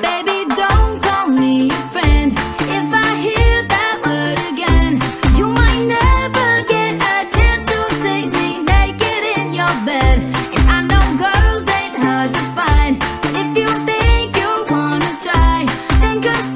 Baby, don't call me a friend. If I hear that word again, you might never get a chance to see me naked in your bed. And I know girls ain't hard to find, but if you think you wanna try, then consider